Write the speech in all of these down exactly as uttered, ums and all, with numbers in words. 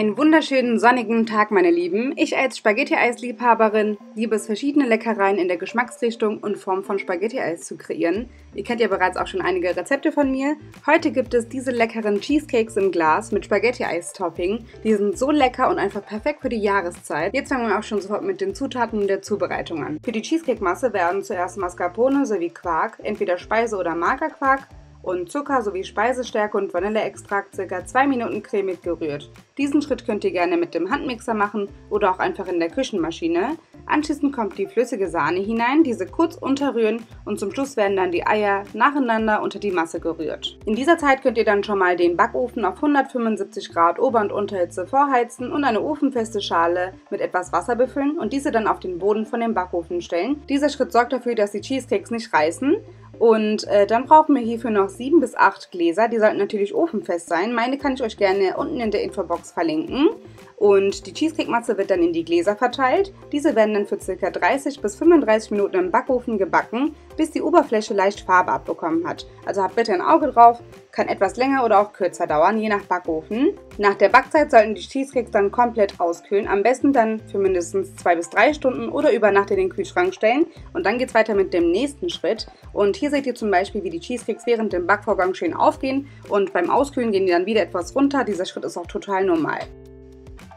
Einen wunderschönen sonnigen Tag, meine Lieben. Ich als Spaghetti-Eis-Liebhaberin liebe es, verschiedene Leckereien in der Geschmacksrichtung und Form von Spaghetti-Eis zu kreieren. Ihr kennt ja bereits auch schon einige Rezepte von mir. Heute gibt es diese leckeren Cheesecakes im Glas mit Spaghetti-Eis-Topping. Die sind so lecker und einfach perfekt für die Jahreszeit. Jetzt fangen wir auch schon sofort mit den Zutaten und der Zubereitung an. Für die Cheesecake-Masse werden zuerst Mascarpone sowie Quark, entweder Speise- oder Magerquark, und Zucker sowie Speisestärke und Vanilleextrakt ca. zwei Minuten cremig gerührt. Diesen Schritt könnt ihr gerne mit dem Handmixer machen oder auch einfach in der Küchenmaschine. Anschließend kommt die flüssige Sahne hinein, diese kurz unterrühren und zum Schluss werden dann die Eier nacheinander unter die Masse gerührt. In dieser Zeit könnt ihr dann schon mal den Backofen auf hundertfünfundsiebzig Grad Ober- und Unterhitze vorheizen und eine ofenfeste Schale mit etwas Wasser befüllen und diese dann auf den Boden von dem Backofen stellen. Dieser Schritt sorgt dafür, dass die Cheesecakes nicht reißen. Und äh, dann brauchen wir hierfür noch sieben bis acht Gläser, die sollten natürlich ofenfest sein. Meine kann ich euch gerne unten in der Infobox verlinken. Und die Cheesecake-Masse wird dann in die Gläser verteilt. Diese werden dann für ca. dreißig bis fünfunddreißig Minuten im Backofen gebacken, bis die Oberfläche leicht Farbe abbekommen hat. Also habt bitte ein Auge drauf, kann etwas länger oder auch kürzer dauern, je nach Backofen. Nach der Backzeit sollten die Cheesecakes dann komplett auskühlen, am besten dann für mindestens zwei bis drei Stunden oder über Nacht in den Kühlschrank stellen. Und dann geht es weiter mit dem nächsten Schritt. Und hier seht ihr zum Beispiel, wie die Cheesecakes während dem Backvorgang schön aufgehen und beim Auskühlen gehen die dann wieder etwas runter. Dieser Schritt ist auch total normal.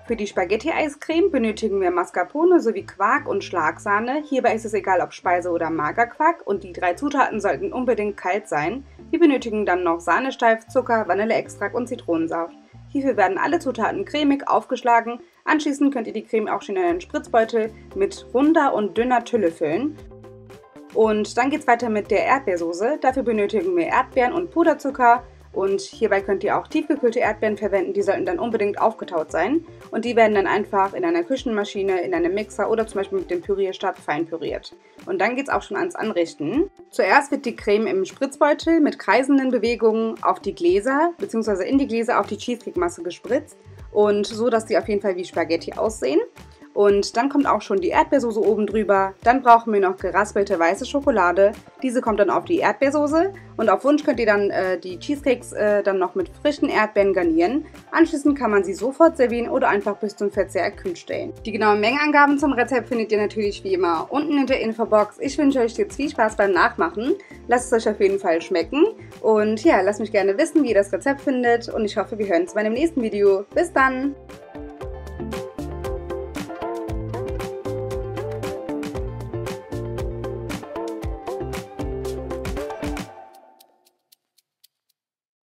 Für die Spaghetti-Eiscreme benötigen wir Mascarpone sowie Quark und Schlagsahne. Hierbei ist es egal, ob Speise- oder Magerquark, und die drei Zutaten sollten unbedingt kalt sein. Wir benötigen dann noch Sahnesteif, Zucker, Vanilleextrakt und Zitronensaft. Hierfür werden alle Zutaten cremig aufgeschlagen. Anschließend könnt ihr die Creme auch schon in einen Spritzbeutel mit runder und dünner Tülle füllen. Und dann geht's weiter mit der Erdbeersoße. Dafür benötigen wir Erdbeeren und Puderzucker. Und hierbei könnt ihr auch tiefgekühlte Erdbeeren verwenden, die sollten dann unbedingt aufgetaut sein. Und die werden dann einfach in einer Küchenmaschine, in einem Mixer oder zum Beispiel mit dem Pürierstab fein püriert. Und dann geht es auch schon ans Anrichten. Zuerst wird die Creme im Spritzbeutel mit kreisenden Bewegungen auf die Gläser bzw. in die Gläser auf die Cheesecake-Masse gespritzt. Und so, dass die auf jeden Fall wie Spaghetti aussehen. Und dann kommt auch schon die Erdbeersoße oben drüber. Dann brauchen wir noch geraspelte weiße Schokolade. Diese kommt dann auf die Erdbeersoße. Und auf Wunsch könnt ihr dann äh, die Cheesecakes äh, dann noch mit frischen Erdbeeren garnieren. Anschließend kann man sie sofort servieren oder einfach bis zum Verzehr kühl stellen. Die genauen Mengenangaben zum Rezept findet ihr natürlich wie immer unten in der Infobox. Ich wünsche euch jetzt viel Spaß beim Nachmachen. Lasst es euch auf jeden Fall schmecken. Und ja, lasst mich gerne wissen, wie ihr das Rezept findet. Und ich hoffe, wir hören uns bei dem nächsten Video. Bis dann!